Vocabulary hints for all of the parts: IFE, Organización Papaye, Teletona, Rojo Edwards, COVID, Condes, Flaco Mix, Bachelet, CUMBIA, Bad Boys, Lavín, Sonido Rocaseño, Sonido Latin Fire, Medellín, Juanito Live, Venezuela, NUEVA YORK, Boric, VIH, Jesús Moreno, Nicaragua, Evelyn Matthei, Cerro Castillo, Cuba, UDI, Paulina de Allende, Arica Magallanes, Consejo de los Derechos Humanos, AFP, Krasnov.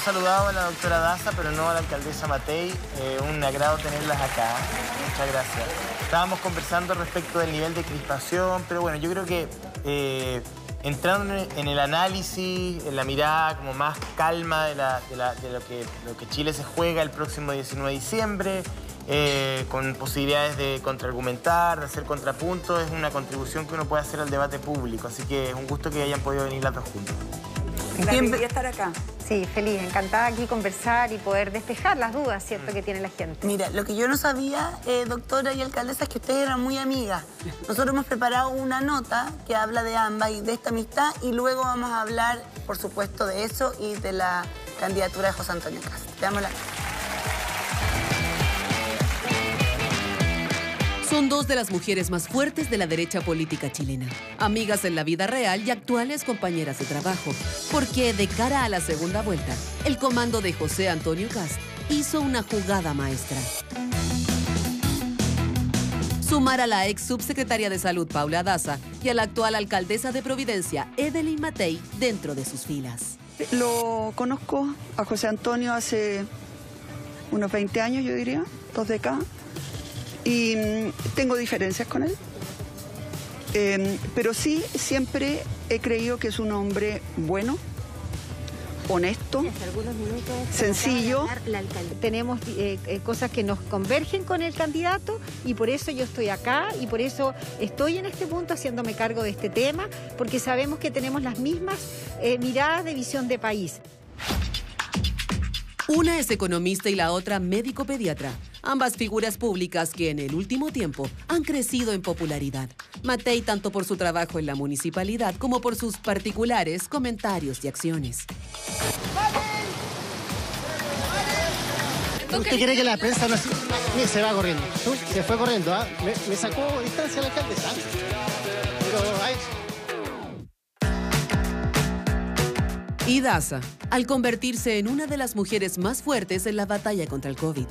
Hemos saludado a la doctora Daza, pero no a la alcaldesa Matthei. Un agrado tenerlas acá. Muchas gracias. Estábamos conversando respecto del nivel de crispación, pero bueno, yo creo que entrando en el análisis, en la mirada como más calma de lo que Chile se juega el próximo 19 de diciembre, con posibilidades de contraargumentar, de hacer contrapunto, es una contribución que uno puede hacer al debate público. Así que es un gusto que hayan podido venir las dos juntas. Gracias por estar acá. Sí, feliz, encantada aquí conversar y poder despejar las dudas, ¿cierto?, que tiene la gente. Mira, lo que yo no sabía, doctora y alcaldesa, es que ustedes eran muy amigas. Nosotros hemos preparado una nota que habla de ambas y de esta amistad, y luego vamos a hablar, por supuesto, de eso y de la candidatura de José Antonio Kast. Te damos la... Son dos de las mujeres más fuertes de la derecha política chilena, amigas en la vida real y actuales compañeras de trabajo, porque de cara a la segunda vuelta, el comando de José Antonio Kast hizo una jugada maestra. Sumar a la ex subsecretaria de Salud, Paula Daza, y a la actual alcaldesa de Providencia, Evelyn Matthei, dentro de sus filas. Lo conozco a José Antonio hace unos 20 años, yo diría, dos décadas. Y tengo diferencias con él, pero sí siempre he creído que es un hombre bueno, honesto, sencillo. Tenemos cosas que nos convergen con el candidato, y por eso yo estoy acá y por eso estoy en este punto haciéndome cargo de este tema, porque sabemos que tenemos las mismas miradas de visión de país. Una es economista y la otra médico-pediatra. Ambas figuras públicas que en el último tiempo han crecido en popularidad. Matthei tanto por su trabajo en la municipalidad como por sus particulares comentarios y acciones. ¿Usted cree que la prensa no se va corriendo? Se fue corriendo, ¿ah? Me sacó distancia la alcaldesa. Pero hay... Y Daza, al convertirse en una de las mujeres más fuertes en la batalla contra el COVID.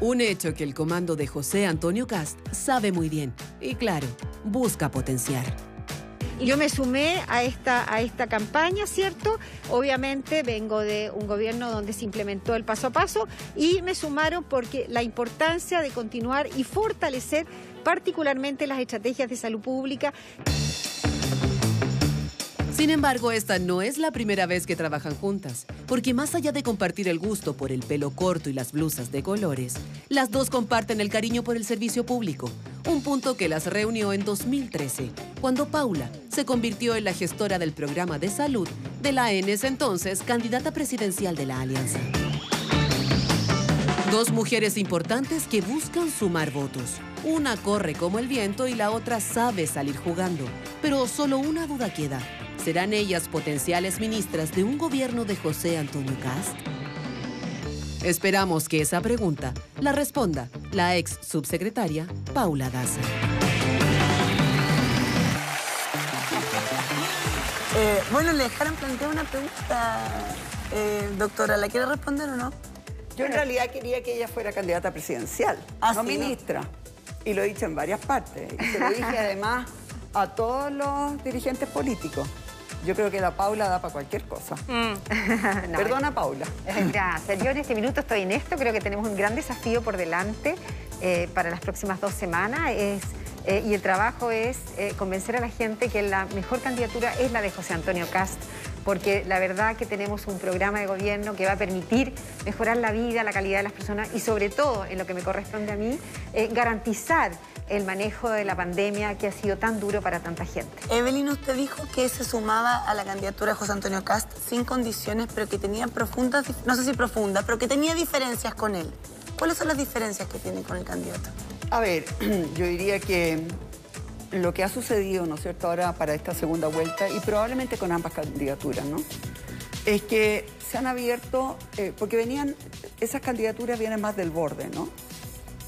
Un hecho que el comando de José Antonio Kast sabe muy bien y, claro, busca potenciar. Yo me sumé a esta campaña, ¿cierto? Obviamente vengo de un gobierno donde se implementó el paso a paso, y me sumaron porque la importancia de continuar y fortalecer particularmente las estrategias de salud pública. Sin embargo, esta no es la primera vez que trabajan juntas, porque más allá de compartir el gusto por el pelo corto y las blusas de colores, las dos comparten el cariño por el servicio público, un punto que las reunió en 2013, cuando Paula se convirtió en la gestora del programa de salud de la en ese entonces candidata presidencial de la Alianza. Dos mujeres importantes que buscan sumar votos. Una corre como el viento y la otra sabe salir jugando, pero solo una duda queda. ¿Serán ellas potenciales ministras de un gobierno de José Antonio Kast? Esperamos que esa pregunta la responda la ex subsecretaria Paula Daza. Bueno, le dejaron plantear una pregunta, doctora. ¿La quiere responder o no? Yo en realidad quería que ella fuera candidata presidencial, no ministra. Y lo he dicho en varias partes. Y se lo dije además a todos los dirigentes políticos. Yo creo que la Paula da para cualquier cosa. No, perdona, Paula. Gracias. Yo en este minuto estoy en esto. Creo que tenemos un gran desafío por delante para las próximas 2 semanas. Y el trabajo es convencer a la gente que la mejor candidatura es la de José Antonio Kast, porque la verdad que tenemos un programa de gobierno que va a permitir mejorar la vida, la calidad de las personas y, sobre todo, en lo que me corresponde a mí, garantizar el manejo de la pandemia que ha sido tan duro para tanta gente. Evelyn, usted dijo que se sumaba a la candidatura de José Antonio Kast sin condiciones, pero que tenía profundas, no sé si profundas, pero que tenía diferencias con él. ¿Cuáles son las diferencias que tiene con el candidato? A ver, yo diría que lo que ha sucedido, ¿no es cierto?, ahora para esta segunda vuelta, y probablemente con ambas candidaturas, ¿no?, es que se han abierto, porque esas candidaturas vienen más del borde, ¿no?,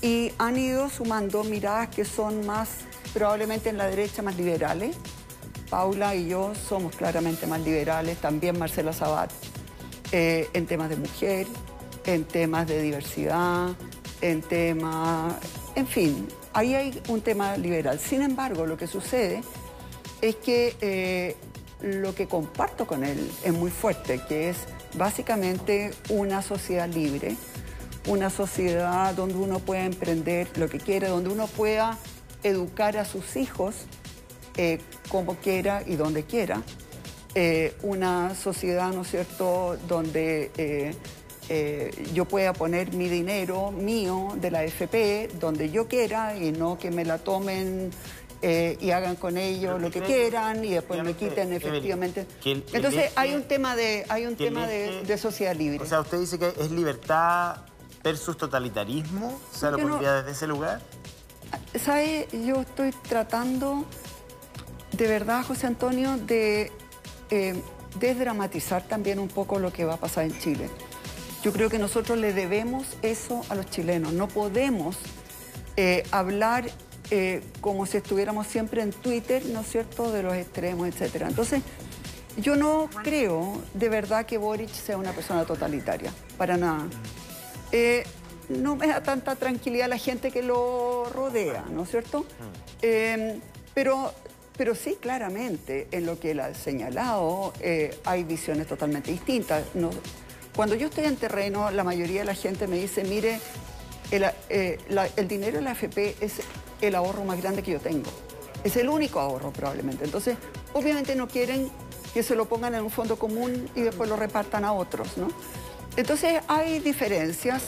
y han ido sumando miradas que son más, probablemente en la derecha, más liberales. Paula y yo somos claramente más liberales, también Marcela Sabat, en temas de mujer, en temas de diversidad, en temas... En fin, ahí hay un tema liberal. Sin embargo, lo que sucede es que lo que comparto con él es muy fuerte, que es básicamente una sociedad libre, una sociedad donde uno pueda emprender lo que quiera, donde uno pueda educar a sus hijos como quiera y donde quiera, una sociedad, ¿no es cierto?, donde yo pueda poner mi dinero mío de la AFP donde yo quiera y no que me la tomen y hagan con ello lo que quieran y después me quiten efectivamente. Entonces hay un tema de sociedad libre. O sea, usted dice que es libertad versus totalitarismo, o sea, lo pondría desde ese lugar. ¿Sabe? Yo estoy tratando de verdad, José Antonio, de desdramatizar también un poco lo que va a pasar en Chile. Yo creo que nosotros le debemos eso a los chilenos. No podemos hablar como si estuviéramos siempre en Twitter, ¿no es cierto?, de los extremos, etcétera. Entonces, yo no creo de verdad que Boric sea una persona totalitaria, para nada. No me da tanta tranquilidad la gente que lo rodea, ¿no es cierto? Pero sí, claramente, en lo que él ha señalado, hay visiones totalmente distintas. No, cuando yo estoy en terreno, la mayoría de la gente me dice, mire, el dinero de la AFP es el ahorro más grande que yo tengo. Es el único ahorro, probablemente. Entonces, obviamente no quieren que se lo pongan en un fondo común y después lo repartan a otros, ¿no? Entonces, hay diferencias.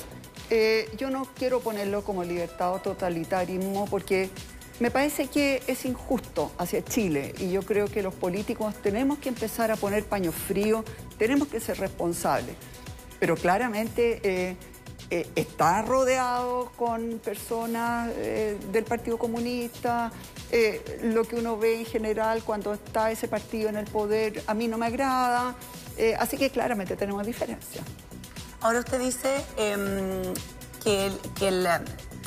Yo no quiero ponerlo como libertad o totalitarismo porque me parece que es injusto hacia Chile y yo creo que los políticos tenemos que empezar a poner paños fríos, tenemos que ser responsables. Pero claramente está rodeado con personas del Partido Comunista, lo que uno ve en general cuando está ese partido en el poder a mí no me agrada, así que claramente tenemos diferencias. Ahora usted dice que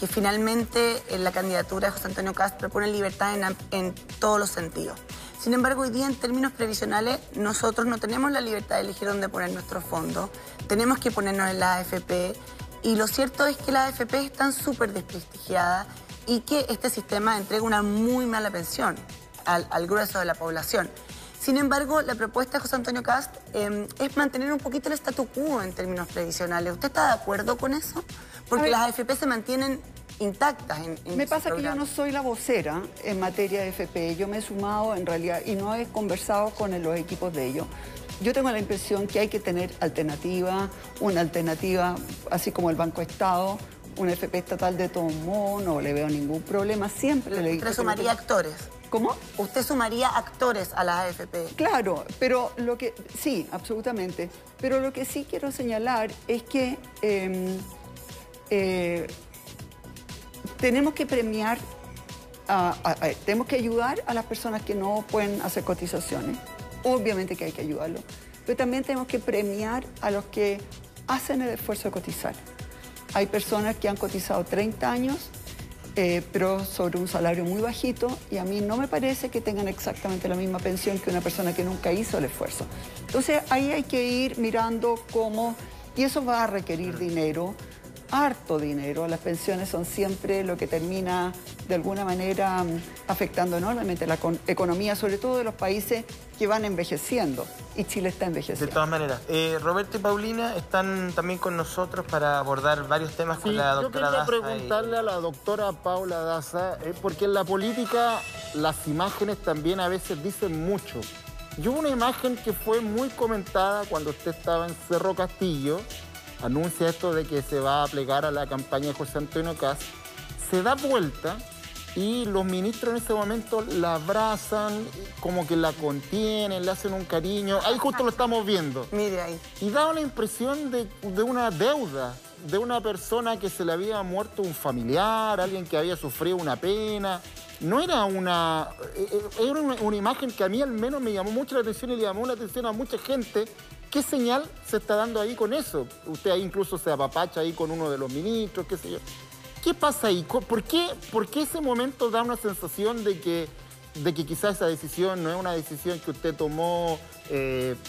finalmente la candidatura de José Antonio Kast propone libertad en todos los sentidos. Sin embargo, hoy día en términos previsionales nosotros no tenemos la libertad de elegir dónde poner nuestros fondos, tenemos que ponernos en la AFP y lo cierto es que las AFP están súper desprestigiadas y que este sistema entrega una muy mala pensión al grueso de la población. Sin embargo, la propuesta de José Antonio Kast es mantener un poquito el statu quo en términos previsionales. ¿Usted está de acuerdo con eso? Porque ver, las AFP se mantienen intactas. Me pasa que yo no soy la vocera en materia de AFP. Yo me he sumado en realidad y no he conversado con los equipos de ellos. Yo tengo la impresión que hay que tener alternativa, una alternativa así como el Banco Estado, una AFP estatal de todo modo, no le veo ningún problema. Siempre le digo... sumaría actores. ¿Cómo? ¿Usted sumaría actores a las AFP? Claro, pero lo que... Sí, absolutamente. Pero lo que sí quiero señalar es que tenemos que premiar, tenemos que ayudar a las personas que no pueden hacer cotizaciones. Obviamente que hay que ayudarlos. Pero también tenemos que premiar a los que hacen el esfuerzo de cotizar. Hay personas que han cotizado 30 años... pero sobre un salario muy bajito y a mí no me parece que tengan exactamente la misma pensión que una persona que nunca hizo el esfuerzo. Entonces ahí hay que ir mirando cómo, y eso va a requerir dinero, harto dinero. Las pensiones son siempre lo que termina de alguna manera afectando enormemente la economía, sobre todo de los países que van envejeciendo, y Chile está envejeciendo. De todas maneras, Roberto y Paulina están también con nosotros para abordar varios temas con la doctora Daza. Yo quería preguntarle a la doctora Paula Daza, porque en la política las imágenes también a veces dicen mucho. Y hubo una imagen que fue muy comentada cuando usted estaba en Cerro Castillo, anuncia esto de que se va a plegar a la campaña de José Antonio Kast, se da vuelta... y los ministros en ese momento la abrazan, como que la contienen, le hacen un cariño. Ahí justo lo estamos viendo. Mire ahí. Y da una impresión de una deuda, de una persona que se le había muerto un familiar, alguien que había sufrido una pena. No era una imagen que a mí al menos me llamó mucho la atención y le llamó la atención a mucha gente. ¿Qué señal se está dando ahí con eso? Usted ahí incluso se apapacha ahí con uno de los ministros, qué sé yo. ¿Qué pasa ahí? ¿Por qué ese momento da una sensación de que quizás esa decisión no es una decisión que usted tomó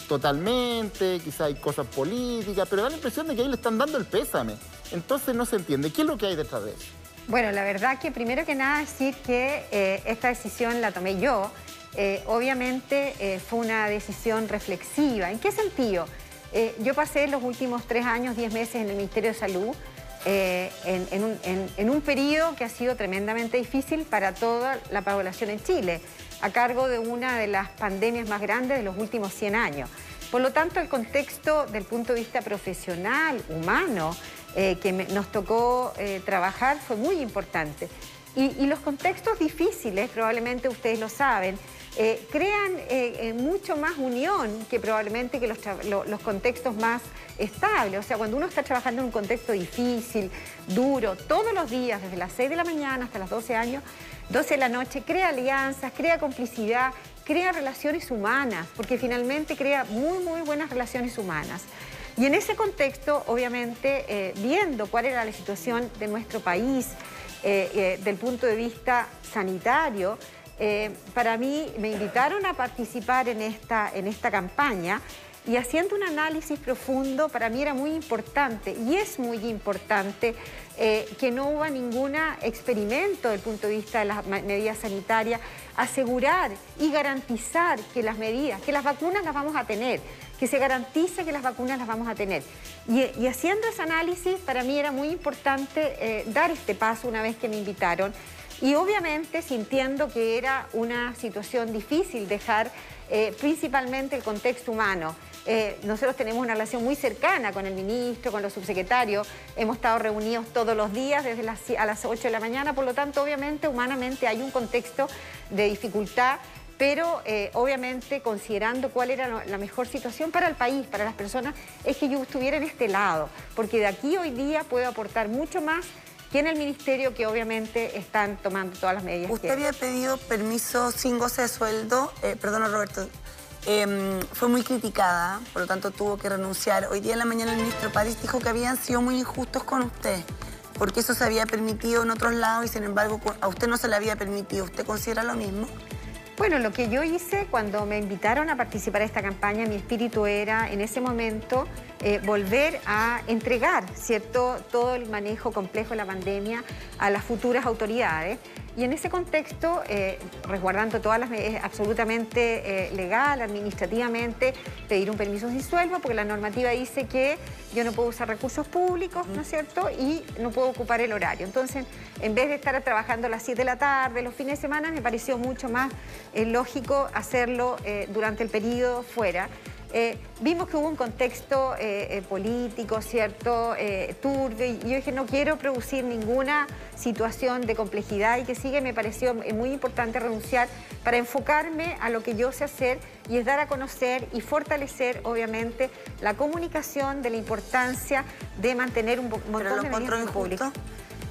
totalmente, quizás hay cosas políticas, pero da la impresión de que ahí le están dando el pésame? Entonces no se entiende. ¿Qué es lo que hay detrás de eso? Bueno, la verdad que primero que nada decir que esta decisión la tomé yo. Obviamente fue una decisión reflexiva. ¿En qué sentido? Yo pasé los últimos 3 años, 10 meses en el Ministerio de Salud, en un periodo que ha sido tremendamente difícil para toda la población en Chile, a cargo de una de las pandemias más grandes de los últimos 100 años. Por lo tanto, el contexto del punto de vista profesional, humano, que nos tocó trabajar fue muy importante. Y los contextos difíciles, probablemente ustedes lo saben, crean mucho más unión que probablemente que los contextos más estables. O sea, cuando uno está trabajando en un contexto difícil, duro, todos los días, desde las 6 de la mañana hasta las 12 de la noche, crea alianzas, crea complicidad, crea relaciones humanas, porque finalmente crea muy buenas relaciones humanas. Y en ese contexto, obviamente, viendo cuál era la situación de nuestro país, del punto de vista sanitario, para mí me invitaron a participar en esta campaña, y haciendo un análisis profundo, para mí era muy importante, y es muy importante, que no hubo ningún experimento desde el punto de vista de las medidas sanitarias, asegurar y garantizar que las medidas, que las vacunas las vamos a tener, que se garantice que las vacunas las vamos a tener. Y haciendo ese análisis, para mí era muy importante dar este paso una vez que me invitaron. Y obviamente sintiendo que era una situación difícil dejar principalmente el contexto humano. Nosotros tenemos una relación muy cercana con el ministro, con los subsecretarios. Hemos estado reunidos todos los días desde a las 8 de la mañana. Por lo tanto, obviamente, humanamente hay un contexto de dificultad, pero obviamente considerando cuál era la mejor situación para el país, para las personas, es que yo estuviera en este lado, porque de aquí hoy día puedo aportar mucho más que en el ministerio, que obviamente están tomando todas las medidas. Usted había pedido permiso sin goce de sueldo, perdona Roberto, fue muy criticada, por lo tanto tuvo que renunciar. Hoy día en la mañana el ministro Parisi dijo que habían sido muy injustos con usted, porque eso se había permitido en otros lados y sin embargo a usted no se le había permitido. ¿Usted considera lo mismo? Bueno, lo que yo hice cuando me invitaron a participar en esta campaña, mi espíritu era, en ese momento, volver a entregar, ¿cierto?, todo el manejo complejo de la pandemia a las futuras autoridades. Y en ese contexto, resguardando todas las medidas, absolutamente legal, administrativamente, pedir un permiso sin sueldo, porque la normativa dice que yo no puedo usar recursos públicos, ¿no es cierto?, y no puedo ocupar el horario. Entonces, en vez de estar trabajando a las 7 de la tarde, los fines de semana, me pareció mucho más lógico hacerlo durante el periodo fuera. Vimos que hubo un contexto político, ¿cierto?, turbio, y yo dije, no quiero producir ninguna situación de complejidad, y que sigue me pareció muy importante renunciar para enfocarme a lo que yo sé hacer, y es dar a conocer y fortalecer, obviamente, la comunicación de la importancia de mantener un montón de medidas públicas.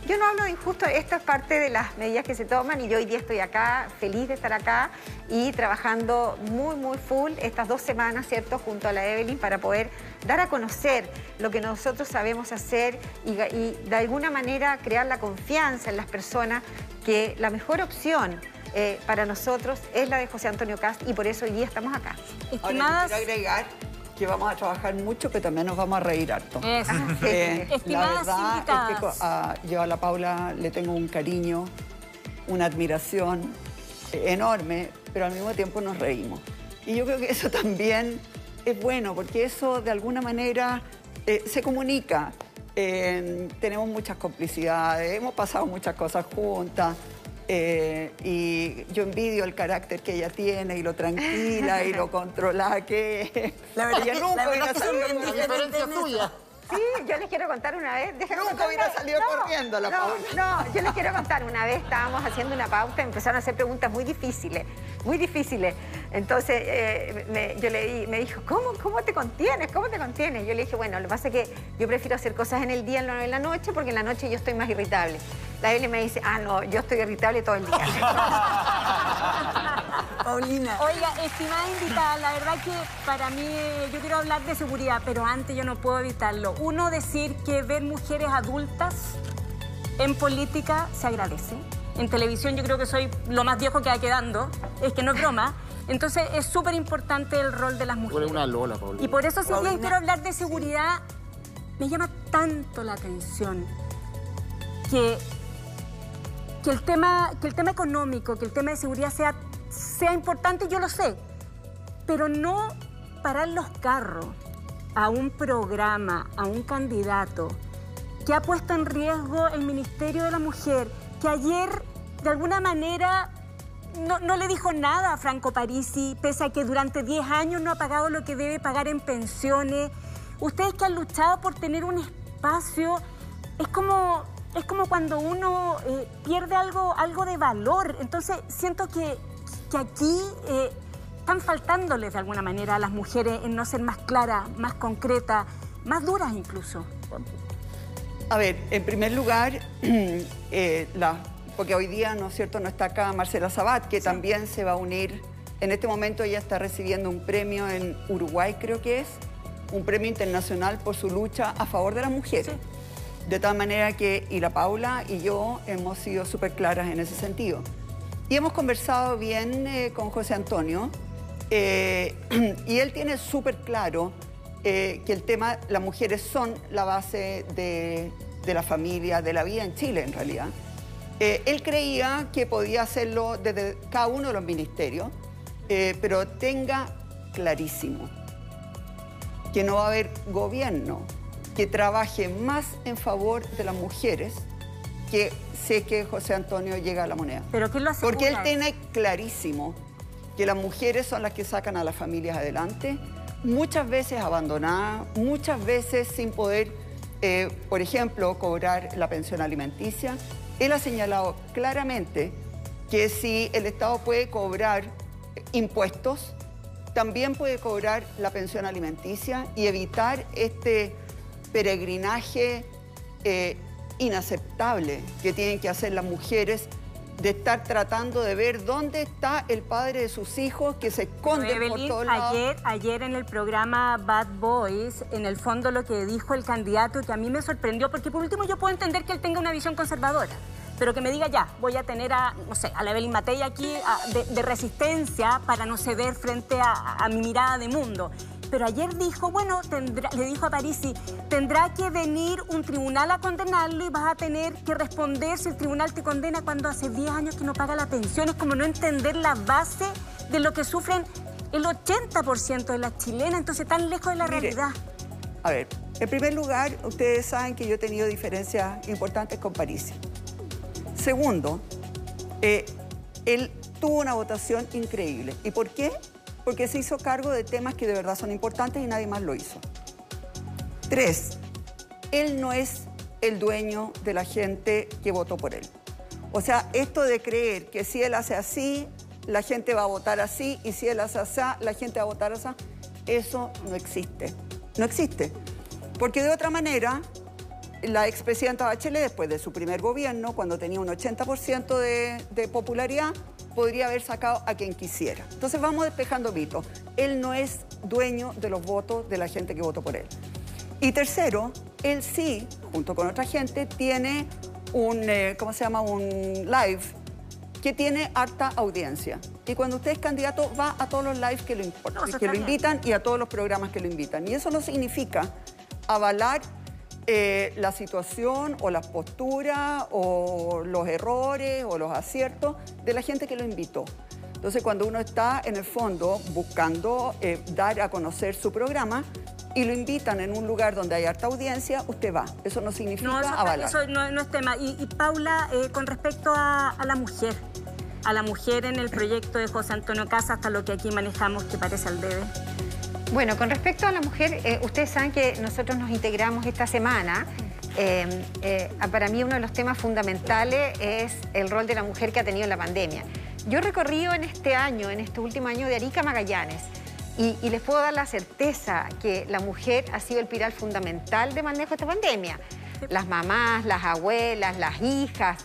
Yo no hablo de injusto, esto es parte de las medidas que se toman, y yo hoy día estoy acá, feliz de estar acá y trabajando muy full estas 2 semanas, ¿cierto?, junto a la Evelyn, para poder dar a conocer lo que nosotros sabemos hacer y de alguna manera crear la confianza en las personas que la mejor opción para nosotros es la de José Antonio Kast, y por eso hoy día estamos acá. Ahora, quiero agregar que vamos a trabajar mucho, que también nos vamos a reír harto. Estimadas la verdad invitadas, es que yo a la Paula le tengo un cariño, una admiración enorme, pero al mismo tiempo nos reímos. Y yo creo que eso también es bueno, porque eso de alguna manera se comunica. Tenemos muchas complicidades, hemos pasado muchas cosas juntas. Y yo envidio el carácter que ella tiene, y lo tranquila y lo controlada que es. La verdad que nunca hubiera salido corriendo. Sí, yo les quiero contar una vez. Nunca hubiera salido corriendo la Paula. No, yo les quiero contar. Una vez estábamos haciendo una pauta y empezaron a hacer preguntas muy difíciles, muy difíciles. Entonces me dijo, ¿cómo te contienes? ¿Cómo te contienes? Yo le dije, bueno, lo que pasa es que yo prefiero hacer cosas en el día, no en la noche, porque en la noche yo estoy más irritable. La Evelyn me dice, no, yo estoy irritable todo el día. Paulina. Oiga, estimada invitada, la verdad que para mí, yo quiero hablar de seguridad, pero antes yo no puedo evitarlo. Uno, decir que ver mujeres adultas en política se agradece. En televisión yo creo que soy lo más viejo que va quedando, es que no es broma. Entonces es súper importante el rol de las mujeres. Una lola, Paulina. Y por eso, si les quiero hablar de seguridad, me llama tanto la atención que el tema económico, que el tema de seguridad sea importante, yo lo sé, pero no parar los carros, a un programa, a un candidato que ha puesto en riesgo el Ministerio de la Mujer, que ayer de alguna manera no le dijo nada a Franco Parisi, pese a que durante 10 años no ha pagado lo que debe pagar en pensiones. Ustedes que han luchado por tener un espacio, es como cuando uno pierde algo de valor. Entonces siento que aquí están faltándoles de alguna manera a las mujeres en no ser más claras, más concretas, más duras incluso. A ver, en primer lugar, porque hoy día, ¿no es cierto?, no está acá Marcela Sabat, que sí, también se va a unir. En este momento ella está recibiendo un premio en Uruguay, creo que es, un premio internacional por su lucha a favor de las mujeres. Sí. De tal manera que, y la Paula y yo hemos sido súper claras en ese sentido. Y hemos conversado bien con José Antonio, y él tiene súper claro que el tema, las mujeres son la base de la familia, de la vida en Chile en realidad. Él creía que podía hacerlo desde cada uno de los ministerios, pero tenga clarísimo que no va a haber gobierno que trabaje más en favor de las mujeres que sé que José Antonio llega a la moneda. ¿Pero qué lo asegura? Porque él tiene clarísimo que las mujeres son las que sacan a las familias adelante, muchas veces abandonadas, muchas veces sin poder, por ejemplo, cobrar la pensión alimenticia. Él ha señalado claramente que si el Estado puede cobrar impuestos, también puede cobrar la pensión alimenticia y evitar este peregrinaje inaceptable que tienen que hacer las mujeres de estar tratando de ver dónde está el padre de sus hijos que se esconde por todos lados. Ayer en el programa Bad Boys, en el fondo lo que dijo el candidato que a mí me sorprendió, porque por último yo puedo entender que él tenga una visión conservadora, pero que me diga ya, voy a tener a, no sé, a la Evelyn Matthei aquí de resistencia para no ceder frente a mi mirada de mundo. Pero ayer dijo, bueno, le dijo a Parisi, tendrá que venir un tribunal a condenarlo y vas a tener que responder si el tribunal te condena cuando hace 10 años que no paga la pensión. Es como no entender la base de lo que sufren el 80% de las chilenas, entonces tan lejos de la realidad. A ver, en primer lugar, ustedes saben que yo he tenido diferencias importantes con Parisi. Segundo, él tuvo una votación increíble. ¿Y por qué? Porque se hizo cargo de temas que de verdad son importantes y nadie más lo hizo. Tres, él no es el dueño de la gente que votó por él. O sea, esto de creer que si él hace así, la gente va a votar así, y si él hace así, la gente va a votar así, eso no existe. No existe. Porque de otra manera, la expresidenta Bachelet, después de su primer gobierno, cuando tenía un 80% de popularidad, podría haber sacado a quien quisiera. Entonces vamos despejando mitos. Él no es dueño de los votos de la gente que votó por él. Y tercero, él sí, junto con otra gente, tiene un, ¿cómo se llama?, un live que tiene harta audiencia. Y cuando usted es candidato, va a todos los lives que lo invitan y a todos los programas que lo invitan. Y eso no significa avalar la situación o las posturas o los errores o los aciertos de la gente que lo invitó. Entonces, cuando uno está en el fondo buscando dar a conocer su programa y lo invitan en un lugar donde hay harta audiencia, usted va. Eso no significa avalar. Eso no es tema. Y Paula, con respecto a la mujer en el proyecto de José Antonio Kast, hasta lo que aquí manejamos que parece al debe. Bueno, con respecto a la mujer, ustedes saben que nosotros nos integramos esta semana. Para mí uno de los temas fundamentales es el rol de la mujer que ha tenido en la pandemia. Yo he recorrido en este último año, de Arica Magallanes, y les puedo dar la certeza que la mujer ha sido el pilar fundamental de manejo de esta pandemia. Las mamás, las abuelas, las hijas,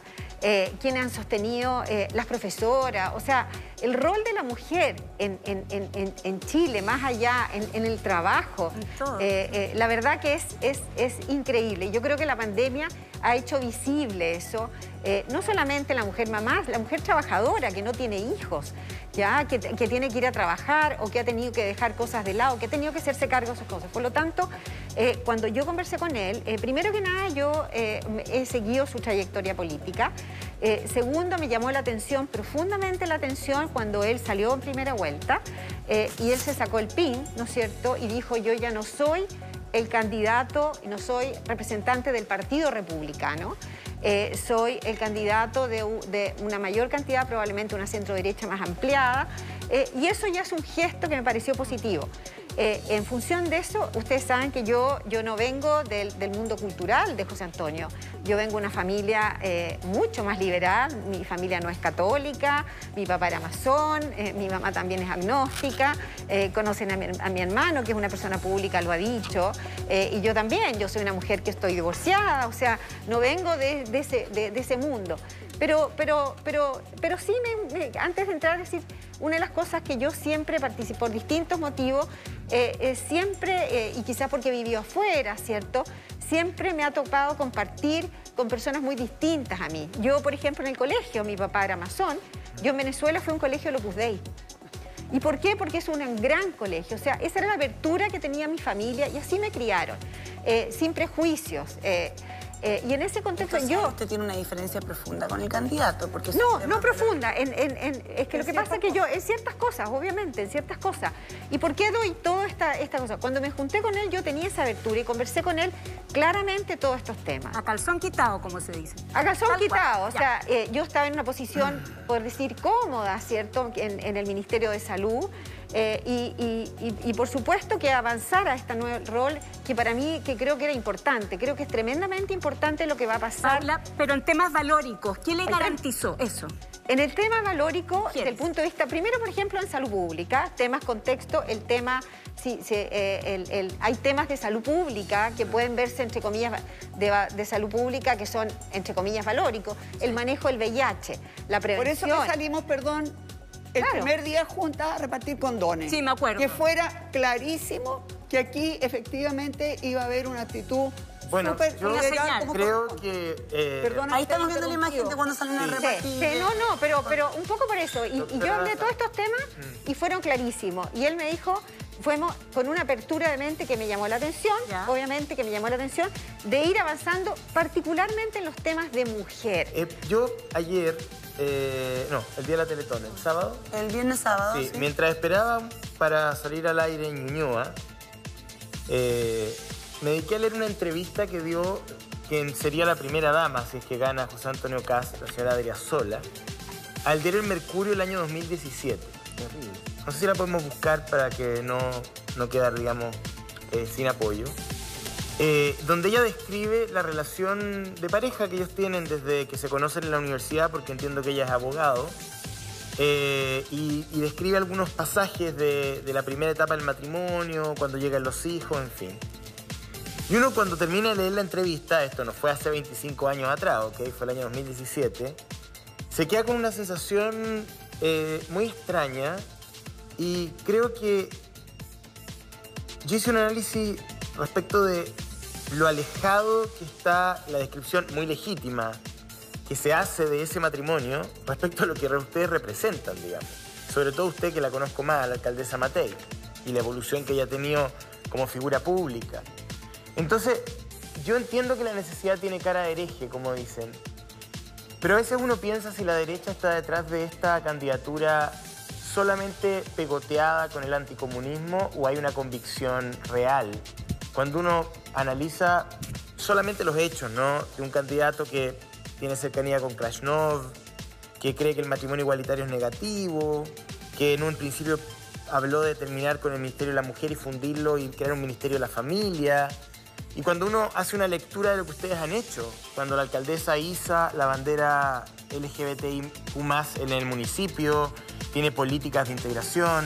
quienes han sostenido, las profesoras, o sea, el rol de la mujer en Chile, más allá, en el trabajo, la verdad que es increíble. Yo creo que la pandemia ha hecho visible eso, no solamente la mujer mamá, la mujer trabajadora que no tiene hijos, ya que tiene que ir a trabajar o que ha tenido que dejar cosas de lado, que ha tenido que hacerse cargo de sus cosas. Por lo tanto, cuando yo conversé con él, primero que nada yo he seguido su trayectoria política, Segundo, me llamó la atención, profundamente la atención, cuando él salió en primera vuelta y él se sacó el PIN, ¿no es cierto?, y dijo: yo ya no soy el candidato, no soy representante del Partido Republicano, soy el candidato de una mayor cantidad, probablemente una centro-derecha más ampliada, y eso ya es un gesto que me pareció positivo. En función de eso, ustedes saben que yo no vengo del mundo cultural de José Antonio. Yo vengo de una familia mucho más liberal. Mi familia no es católica, mi papá era masón, mi mamá también es agnóstica. Conocen a mi hermano, que es una persona pública, lo ha dicho. Y yo también, yo soy una mujer que estoy divorciada, o sea, no vengo de ese mundo. Pero sí, antes de entrar, decir, una de las cosas que yo siempre participo por distintos motivos, siempre, y quizás porque viví afuera, ¿cierto?, siempre me ha topado compartir con personas muy distintas a mí. Yo, por ejemplo, en el colegio, mi papá era masón, yo en Venezuela fui a un colegio Locus Dei. ¿Y por qué? Porque es un gran colegio, o sea, esa era la apertura que tenía mi familia y así me criaron, sin prejuicios. Y en ese contexto yo... Usted tiene una diferencia profunda con el candidato, porque... No profunda, es que lo que pasa es que yo, en ciertas cosas, obviamente, en ciertas cosas. ¿Y por qué doy toda esta cosa? Cuando me junté con él, yo tenía esa abertura y conversé con él claramente todos estos temas. A calzón quitado, como se dice. A calzón quitado, o sea, yo estaba en una posición, por decir, cómoda, ¿cierto?, en el Ministerio de Salud. Y por supuesto que avanzar a este nuevo rol, que para mí, que creo que era importante, creo que es tremendamente importante lo que va a pasar. Paula, pero en temas valóricos, ¿quién le garantizó eso? En el tema valórico, desde el punto de vista, primero, por ejemplo, en salud pública, temas contexto, el tema, hay temas de salud pública que pueden verse, entre comillas, de salud pública, que son, entre comillas, valóricos, el manejo del VIH, la prevención. Por eso que salimos, perdón, el primer día juntas a repartir condones. Sí, me acuerdo. Que fuera clarísimo que aquí efectivamente iba a haber una actitud... Bueno, yo creo que... ahí estamos viendo la imagen de cuando salen a repartir. Sí, pero un poco por eso. Y yo hablé de todos estos temas y fueron clarísimos. Y él me dijo... Fuimos con una apertura de mente que me llamó la atención, obviamente que me llamó la atención, de ir avanzando particularmente en los temas de mujer. Yo ayer, el día de la Teletona, ¿el sábado? El viernes sábado, sí. Mientras esperaba para salir al aire en Ñuñoa, me dediqué a leer una entrevista que dio quien sería la primera dama, si es que gana José Antonio Kast, la señora Adriana Sola, al diario El Mercurio el año 2017. Terrible. No sé si la podemos buscar para que no quedar, digamos, sin apoyo. Donde ella describe la relación de pareja que ellos tienen desde que se conocen en la universidad, porque entiendo que ella es abogado, y describe algunos pasajes de la primera etapa del matrimonio, cuando llegan los hijos, en fin. Y uno, cuando termina de leer la entrevista, esto no fue hace 25 años atrás, ¿ok? Fue el año 2017, se queda con una sensación muy extraña. Y creo que yo hice un análisis respecto de lo alejado que está la descripción muy legítima que se hace de ese matrimonio respecto a lo que ustedes representan, digamos. Sobre todo usted, que la conozco más, la alcaldesa Matthei, y la evolución que ella ha tenido como figura pública. Entonces, yo entiendo que la necesidad tiene cara de hereje, como dicen, pero a veces uno piensa si la derecha está detrás de esta candidatura solamente pegoteada con el anticomunismo, o hay una convicción real. Cuando uno analiza solamente los hechos, ¿no?, de un candidato que tiene cercanía con Krasnov, que cree que el matrimonio igualitario es negativo, que en un principio habló de terminar con el Ministerio de la Mujer y fundirlo y crear un Ministerio de la Familia. Y cuando uno hace una lectura de lo que ustedes han hecho, cuando la alcaldesa iza la bandera LGBTIQ+ en el municipio, tiene políticas de integración,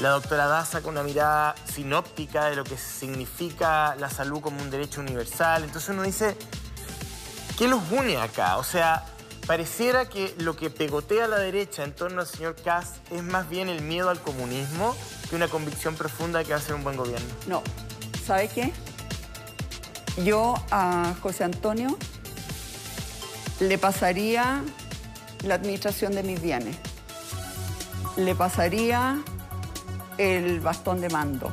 la doctora Daza con una mirada sinóptica de lo que significa la salud como un derecho universal. Entonces uno dice, ¿qué los une acá? O sea, pareciera que lo que pegotea a la derecha en torno al señor Kast es más bien el miedo al comunismo que una convicción profunda de que va a ser un buen gobierno. No, ¿sabe qué? Yo a José Antonio le pasaría la administración de mis bienes. Le pasaría el bastón de mando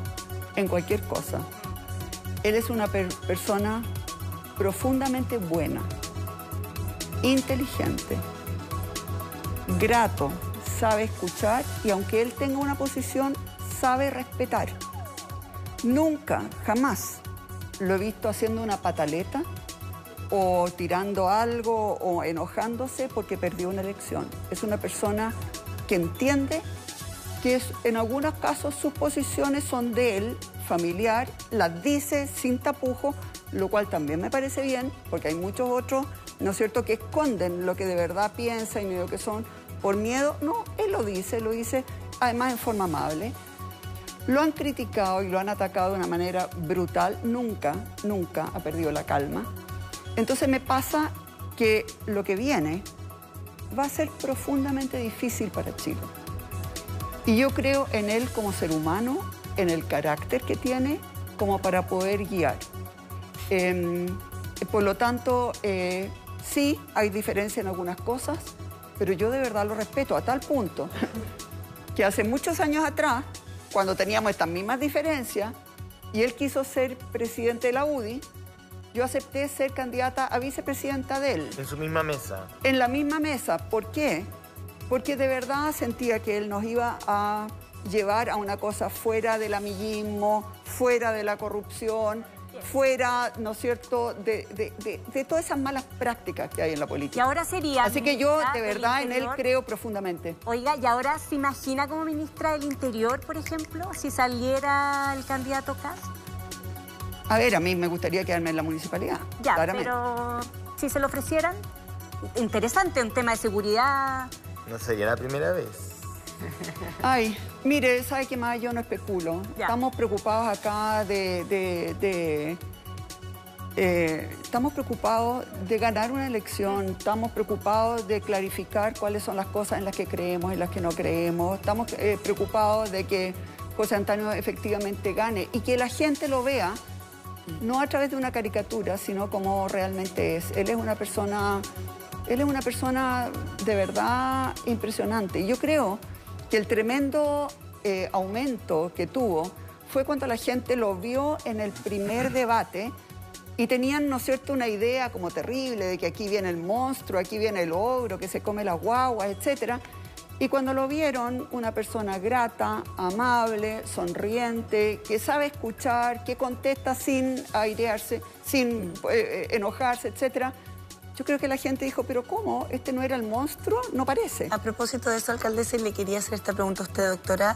en cualquier cosa. Él es una persona profundamente buena, inteligente. grato, sabe escuchar y aunque él tenga una posición, sabe respetar. Nunca, jamás lo he visto haciendo una pataleta o tirando algo o enojándose porque perdió una elección. Es una persona que entiende que en algunos casos sus posiciones son de él, familiar, las dice sin tapujo, lo cual también me parece bien, porque hay muchos otros, ¿no es cierto?, que esconden lo que de verdad piensan y lo que son por miedo. No, él lo dice además en forma amable. Lo han criticado y lo han atacado de una manera brutal. Nunca, nunca ha perdido la calma. Entonces me pasa que lo que viene va a ser profundamente difícil para Chile. Y yo creo en él como ser humano, en el carácter que tiene, como para poder guiar. Por lo tanto, sí, hay diferencia en algunas cosas, pero yo de verdad lo respeto a tal punto que hace muchos años atrás, cuando teníamos estas mismas diferencias, y él quiso ser presidente de la UDI, yo acepté ser candidata a vicepresidenta de él. ¿En su misma mesa? En la misma mesa. ¿Por qué? Porque de verdad sentía que él nos iba a llevar a una cosa fuera del amiguismo, fuera de la corrupción, fuera, ¿no es cierto?, de todas esas malas prácticas que hay en la política. Y ahora sería... Así que yo, de verdad, en él creo profundamente. Oiga, ¿y ahora se imagina como ministra del Interior, por ejemplo, si saliera el candidato Kast? A ver, a mí me gustaría quedarme en la municipalidad. Ya, claramente. Pero si se lo ofrecieran, interesante, un tema de seguridad... No sería la primera vez. Ay, mire, ¿sabe qué más? Yo no especulo. Ya. Estamos preocupados acá estamos preocupados de ganar una elección, estamos preocupados de clarificar cuáles son las cosas en las que creemos, en las que no creemos, estamos preocupados de que José Antonio efectivamente gane y que la gente lo vea, no a través de una caricatura, sino como realmente es. Él es una persona de verdad impresionante. Yo creo que el tremendo aumento que tuvo fue cuando la gente lo vio en el primer debate y tenían, ¿no es cierto?, una idea como terrible de que aquí viene el monstruo, aquí viene el ogro, que se come las guaguas, etc. Y cuando lo vieron, una persona grata, amable, sonriente, que sabe escuchar, que contesta sin airearse, sin enojarse, etc., yo creo que la gente dijo, pero ¿cómo? ¿Este no era el monstruo? No parece. A propósito de eso, alcaldesa, le quería hacer esta pregunta a usted, doctora.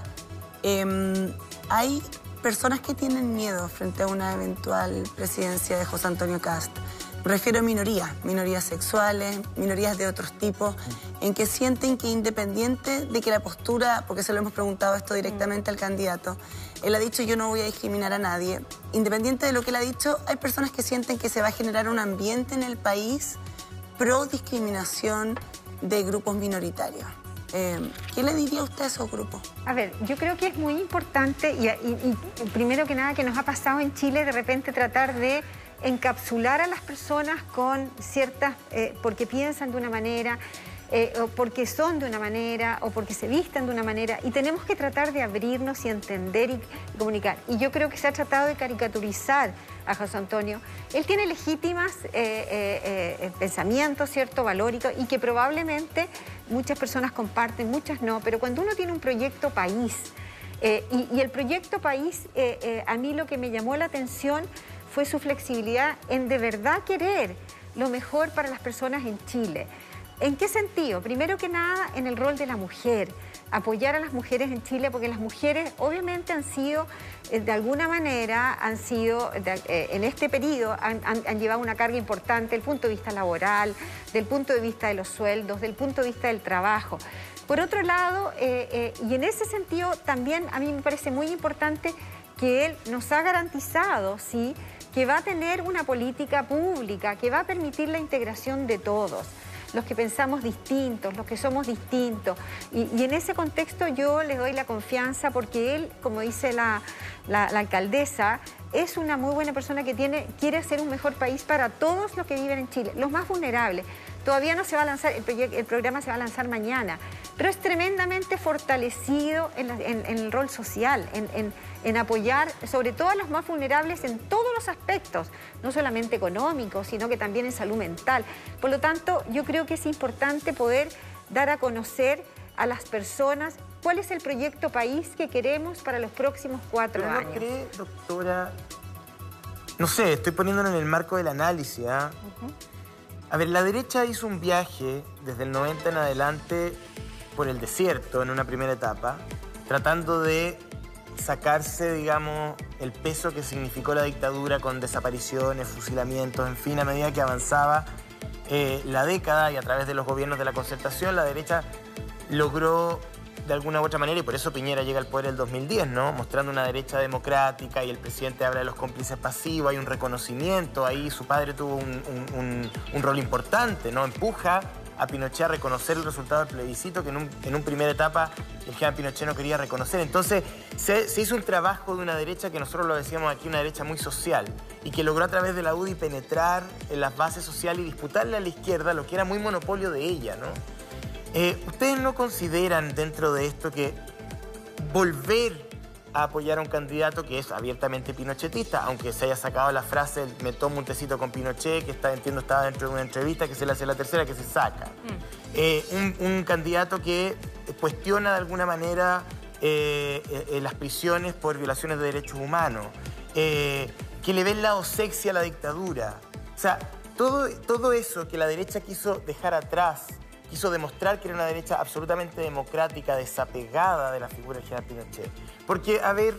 Hay personas que tienen miedo frente a una eventual presidencia de José Antonio Kast. Me refiero a minorías, minorías sexuales, minorías de otros tipos, en que sienten que independiente de que la postura, porque se lo hemos preguntado esto directamente al candidato, él ha dicho yo no voy a discriminar a nadie. Independiente de lo que él ha dicho, hay personas que sienten que se va a generar un ambiente en el país pro discriminación de grupos minoritarios. ¿Qué le diría usted a esos grupos? A ver, yo creo que es muy importante y primero que nada que nos ha pasado en Chile de repente tratar de encapsular a las personas con ciertas... porque piensan de una manera, o porque son de una manera, o porque se vistan de una manera, y tenemos que tratar de abrirnos y entender y comunicar. Y yo creo que se ha tratado de caricaturizar a José Antonio. Él tiene legítimas pensamientos, ¿cierto?, valóricos, y que probablemente muchas personas comparten, muchas no, pero cuando uno tiene un proyecto país, y el proyecto país, a mí lo que me llamó la atención fue su flexibilidad en de verdad querer lo mejor para las personas en Chile. ¿En qué sentido? Primero que nada, en el rol de la mujer, apoyar a las mujeres en Chile, porque las mujeres obviamente han sido, de alguna manera, han sido, en este periodo, han llevado una carga importante del punto de vista laboral, del punto de vista de los sueldos, del punto de vista del trabajo. Por otro lado, y en ese sentido también a mí me parece muy importante que él nos ha garantizado, ¿sí?, que va a tener una política pública que va a permitir la integración de todos, los que pensamos distintos, los que somos distintos. Y en ese contexto yo les doy la confianza porque él, como dice la alcaldesa, es una muy buena persona que quiere hacer un mejor país para todos los que viven en Chile, los más vulnerables. Todavía no se va a lanzar, el programa se va a lanzar mañana, pero es tremendamente fortalecido en el rol social, en apoyar sobre todo a los más vulnerables en todos los aspectos, no solamente económicos, sino que también en salud mental. Por lo tanto, yo creo que es importante poder dar a conocer a las personas cuál es el proyecto país que queremos para los próximos 4 años. ¿No cree, doctora? No sé, estoy poniéndolo en el marco del análisis, ¿eh? A ver, la derecha hizo un viaje desde el 90 en adelante por el desierto en una primera etapa, tratando de sacarse, digamos, el peso que significó la dictadura con desapariciones, fusilamientos, en fin, a medida que avanzaba la década y a través de los gobiernos de la Concertación, la derecha logró de alguna u otra manera, y por eso Piñera llega al poder el 2010, ¿no? Mostrando una derecha democrática y el presidente habla de los cómplices pasivos, hay un reconocimiento, ahí su padre tuvo un rol importante, ¿no? Empuja a Pinochet a reconocer el resultado del plebiscito que en una primera etapa el general Pinochet no quería reconocer. Entonces se hizo un trabajo de una derecha que nosotros lo decíamos aquí, una derecha muy social y que logró a través de la UDI penetrar en las bases sociales y disputarle a la izquierda lo que era muy monopolio de ella, ¿no? ¿Ustedes no consideran dentro de esto que volver a apoyar a un candidato que es abiertamente pinochetista, aunque se haya sacado la frase me tomo un tecito con Pinochet, que está, entiendo estaba dentro de una entrevista que se le hace la tercera, que se saca? Un candidato que cuestiona de alguna manera las prisiones por violaciones de derechos humanos, que le ve el lado sexy a la dictadura. O sea, todo eso que la derecha quiso dejar atrás, quiso demostrar que era una derecha absolutamente democrática, desapegada de la figura de general Pinochet. Porque, a ver,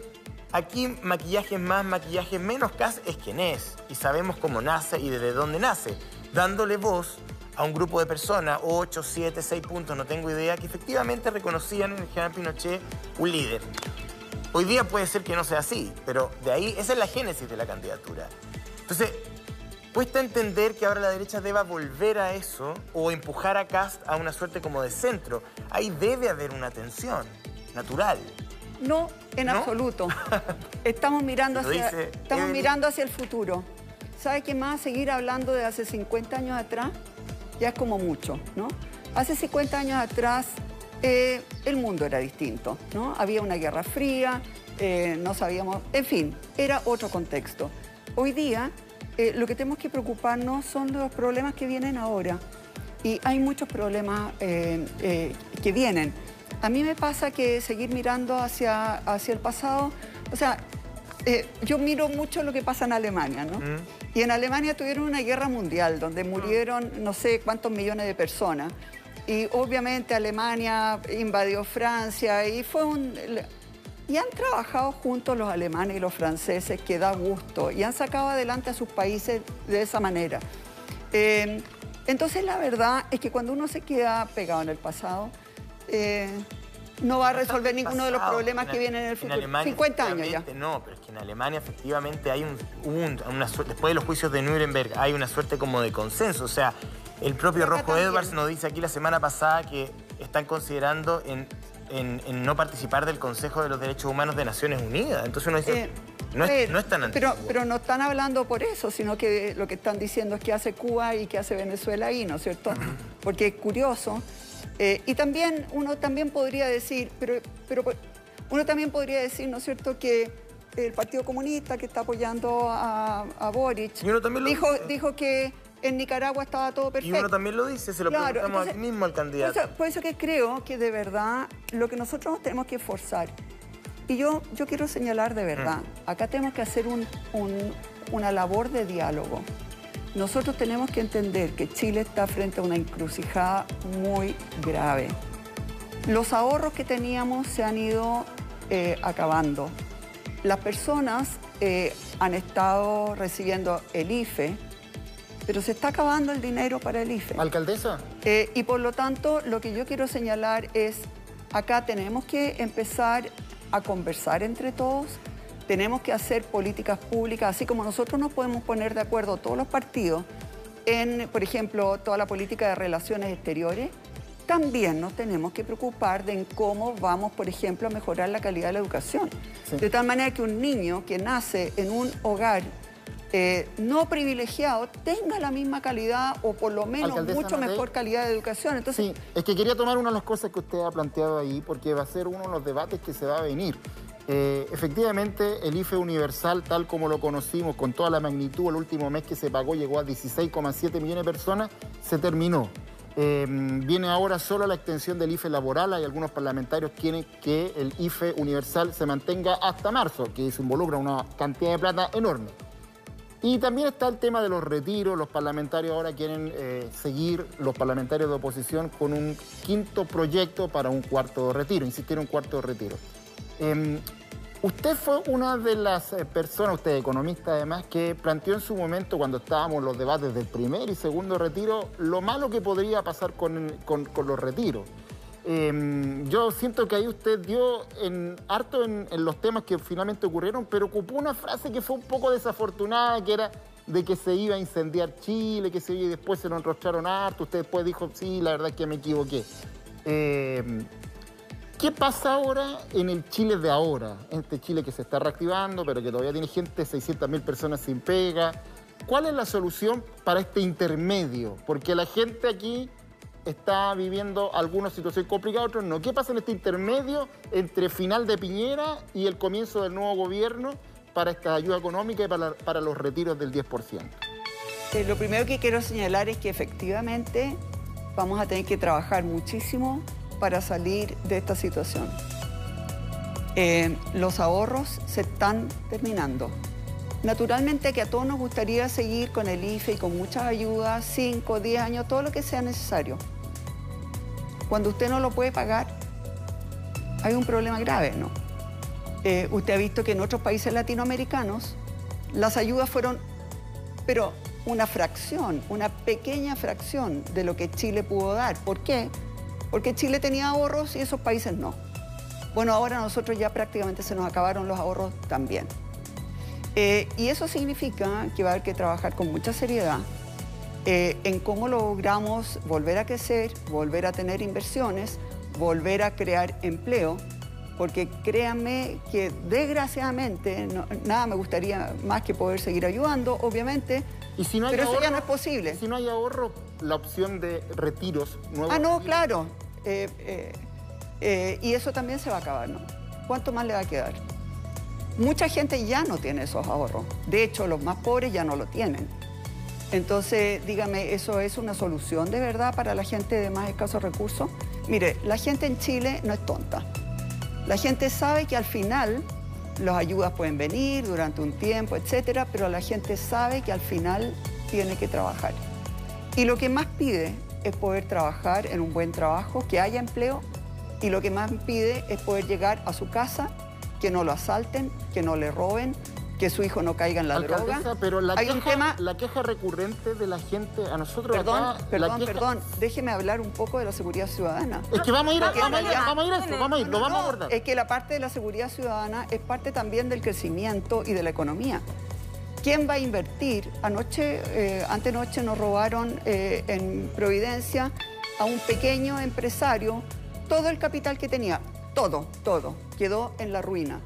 aquí maquillajes más, maquillajes menos, Kast es quien es, y sabemos cómo nace y desde dónde nace, dándole voz a un grupo de personas, 8, 7, 6 puntos, no tengo idea, que efectivamente reconocían en el general Pinochet un líder. Hoy día puede ser que no sea así, pero de ahí, esa es la génesis de la candidatura. Entonces, cuesta entender que ahora la derecha deba volver a eso o empujar a Kast a una suerte como de centro. Ahí debe haber una tensión natural. No, en absoluto. Estamos mirando hacia el futuro. ¿Sabe qué más? Seguir hablando de hace 50 años atrás ya es como mucho, ¿no? Hace 50 años atrás el mundo era distinto, ¿no? Había una guerra fría, no sabíamos... En fin, era otro contexto. Hoy día... lo que tenemos que preocuparnos son los problemas que vienen ahora. Y hay muchos problemas que vienen. A mí me pasa que seguir mirando hacia el pasado... O sea, yo miro mucho lo que pasa en Alemania, ¿no? Y en Alemania tuvieron una guerra mundial donde murieron no sé cuántos millones de personas. Y obviamente Alemania invadió Francia y fue un... Y han trabajado juntos los alemanes y los franceses, que da gusto, y han sacado adelante a sus países de esa manera. Entonces, la verdad es que cuando uno se queda pegado en el pasado, no va a resolver ninguno de los problemas que vienen en el futuro. En Alemania, 50 años ya. No, pero es que en Alemania efectivamente hay una suerte, después de los juicios de Núremberg, hay una suerte como de consenso. O sea, el propio Rojo Edwards nos dice aquí la semana pasada que están considerando en no participar del Consejo de los Derechos Humanos de Naciones Unidas. Entonces uno dice, no es tan antiguo. Pero no están hablando por eso, sino que lo que están diciendo es qué hace Cuba y qué hace Venezuela ahí, ¿no es cierto? Porque es curioso. Y también uno también podría decir, ¿no es cierto?, que el Partido Comunista, que está apoyando a Boric, y uno también lo dijo que en Nicaragua estaba todo perfecto. Y uno también lo dice, se lo preguntamos aquí mismo al candidato. Por eso que creo que de verdad lo que nosotros nos tenemos que esforzar, y yo quiero señalar de verdad, acá tenemos que hacer una labor de diálogo. Nosotros tenemos que entender que Chile está frente a una encrucijada muy grave. Los ahorros que teníamos se han ido acabando. Las personas han estado recibiendo el IFE, pero se está acabando el dinero para el IFE. ¿Alcaldesa? Y por lo tanto, lo que yo quiero señalar es, acá tenemos que empezar a conversar entre todos, tenemos que hacer políticas públicas, así como nosotros nos podemos poner de acuerdo todos los partidos en, por ejemplo, toda la política de relaciones exteriores, también nos tenemos que preocupar de en cómo vamos, por ejemplo, a mejorar la calidad de la educación. Sí. De tal manera que un niño que nace en un hogar no privilegiado tenga la misma calidad o por lo menos mucho mejor calidad de educación. Entonces... Sí, es que quería tomar una de las cosas que usted ha planteado ahí porque va a ser uno de los debates que se va a venir. Efectivamente, el IFE universal, tal como lo conocimos, con toda la magnitud, el último mes que se pagó llegó a 16,7 millones de personas, se terminó. Viene ahora solo la extensión del IFE laboral. Hay algunos parlamentarios que quieren que el IFE universal se mantenga hasta marzo, que se involucra una cantidad de plata enorme. Y también está el tema de los retiros. Los parlamentarios ahora quieren seguir, los parlamentarios de oposición, con un quinto proyecto para un cuarto retiro, insistir en un cuarto retiro. Usted fue una de las personas, usted economista además, que planteó en su momento, cuando estábamos en los debates del primer y segundo retiro, lo malo que podría pasar con los retiros. Yo siento que ahí usted dio harto en los temas que finalmente ocurrieron, pero ocupó una frase que fue un poco desafortunada, que era de que se iba a incendiar Chile, que se iba, y después se lo enrostraron harto. Usted después dijo, sí, la verdad es que me equivoqué. ¿Qué pasa ahora en el Chile de ahora? Este Chile que se está reactivando, pero que todavía tiene gente, 600.000 personas sin pega. ¿Cuál es la solución para este intermedio? Porque la gente aquí está viviendo algunas situaciones complicadas, otros no. ¿Qué pasa en este intermedio entre final de Piñera y el comienzo del nuevo gobierno para esta ayuda económica y para los retiros del 10%? Lo primero que quiero señalar es que efectivamente vamos a tener que trabajar muchísimo para salir de esta situación. Los ahorros se están terminando. Naturalmente que a todos nos gustaría seguir con el IFE y con muchas ayudas, 5, 10 años, todo lo que sea necesario. Cuando usted no lo puede pagar, hay un problema grave, ¿no? Usted ha visto que en otros países latinoamericanos las ayudas fueron, pero una fracción, una pequeña fracción de lo que Chile pudo dar. ¿Por qué? Porque Chile tenía ahorros y esos países no. Bueno, ahora nosotros ya prácticamente se nos acabaron los ahorros también. Y eso significa que va a haber que trabajar con mucha seriedad en cómo logramos volver a crecer, volver a tener inversiones, volver a crear empleo, porque créanme que desgraciadamente nada me gustaría más que poder seguir ayudando, obviamente. ¿Y si no hay ahorro? Pero eso ya no es posible. Si no hay ahorro, la opción de retiros nuevos. Ah, no, claro. Y eso también se va a acabar, ¿no? ¿Cuánto más le va a quedar? Mucha gente ya no tiene esos ahorros. De hecho, los más pobres ya no lo tienen. Entonces, dígame, ¿eso es una solución de verdad para la gente de más escasos recursos? Mire, la gente en Chile no es tonta. La gente sabe que al final las ayudas pueden venir durante un tiempo, etcétera, pero la gente sabe que al final tiene que trabajar. Y lo que más pide es poder trabajar en un buen trabajo, que haya empleo, y lo que más pide es poder llegar a su casa, que no lo asalten, que no le roben, que su hijo no caiga en la droga. Pero la queja recurrente de la gente a nosotros... Perdón, déjeme hablar un poco de la seguridad ciudadana. Es que vamos a ir a esto, vamos a ir, lo vamos a abordar. Es que la parte de la seguridad ciudadana es parte también del crecimiento y de la economía. ¿Quién va a invertir? Antenoche nos robaron en Providencia a un pequeño empresario todo el capital que tenía, todo, quedó en la ruina.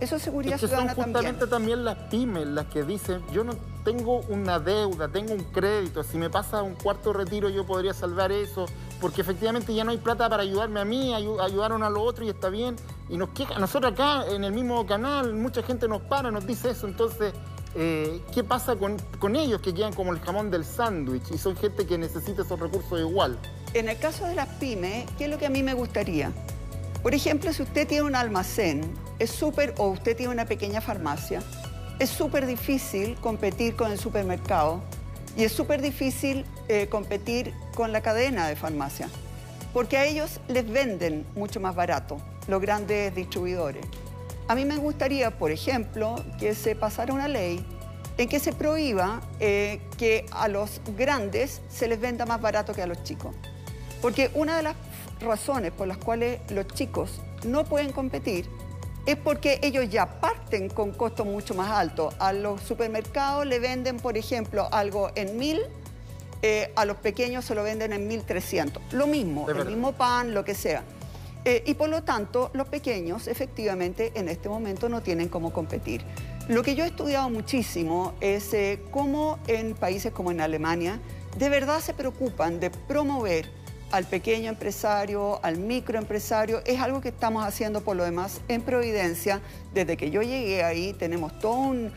Eso es seguridad ciudadana también. Son justamente también las pymes las que dicen, yo no tengo una deuda, tengo un crédito, si me pasa un cuarto retiro yo podría salvar eso, porque efectivamente ya no hay plata para ayudarme a mí, ayudaron a los otros y está bien, y nos queja. Nosotros acá en el mismo canal, mucha gente nos para, nos dice eso, entonces... ¿qué pasa con ellos que quedan como el jamón del sándwich y son gente que necesita esos recursos igual? En el caso de las pymes, ¿qué es lo que a mí me gustaría? Por ejemplo, si usted tiene un almacén, o usted tiene una pequeña farmacia, es súper difícil competir con el supermercado y es súper difícil competir con la cadena de farmacia, porque a ellos les venden mucho más barato los grandes distribuidores. A mí me gustaría, por ejemplo, que se pasara una ley en que se prohíba que a los grandes se les venda más barato que a los chicos. Porque una de las razones por las cuales los chicos no pueden competir es porque ellos ya parten con costos mucho más altos. A los supermercados le venden, por ejemplo, algo en 1.000, a los pequeños se lo venden en 1.300. Lo mismo, el mismo pan, lo que sea. Y por lo tanto, los pequeños efectivamente en este momento no tienen cómo competir. Lo que yo he estudiado muchísimo es cómo en países como en Alemania de verdad se preocupan de promover al pequeño empresario, al microempresario. Es algo que estamos haciendo por lo demás en Providencia. Desde que yo llegué ahí tenemos todo un...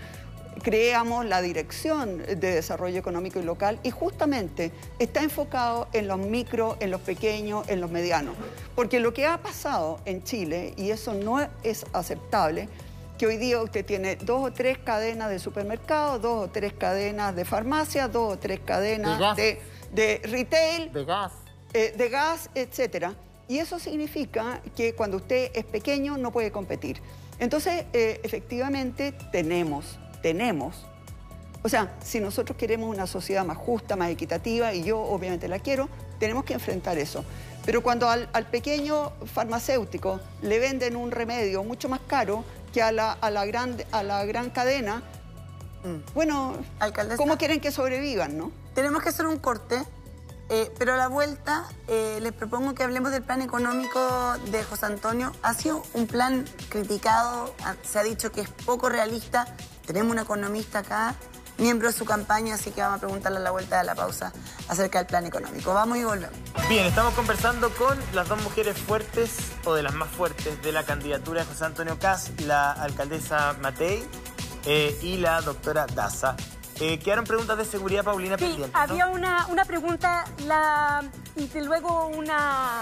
creamos la Dirección de Desarrollo Económico y Local y justamente está enfocado en los micro, en los pequeños, en los medianos. Porque lo que ha pasado en Chile, y eso no es aceptable, que hoy día usted tiene 2 o 3 cadenas de supermercados, 2 o 3 cadenas de farmacia, 2 o 3 cadenas de retail, de gas, etc. Y eso significa que cuando usted es pequeño no puede competir. Entonces, efectivamente, tenemos. O sea, si nosotros queremos una sociedad más justa, más equitativa, y yo obviamente la quiero, tenemos que enfrentar eso. Pero cuando al pequeño farmacéutico le venden un remedio mucho más caro que a la gran cadena, bueno, alcaldesa, ¿cómo quieren que sobrevivan, no? Tenemos que hacer un corte, pero a la vuelta les propongo que hablemos del plan económico de José Antonio. Ha sido un plan criticado, se ha dicho que es poco realista. Tenemos una economista acá, miembro de su campaña, así que vamos a preguntarle a la vuelta de la pausa acerca del plan económico. Vamos y volvemos. Bien, estamos conversando con las dos mujeres fuertes, o de las más fuertes, de la candidatura de José Antonio Kast, la alcaldesa Matthei y la doctora Daza. Quedaron preguntas de seguridad, Paulina, pendientes, ¿no? Había una pregunta y luego una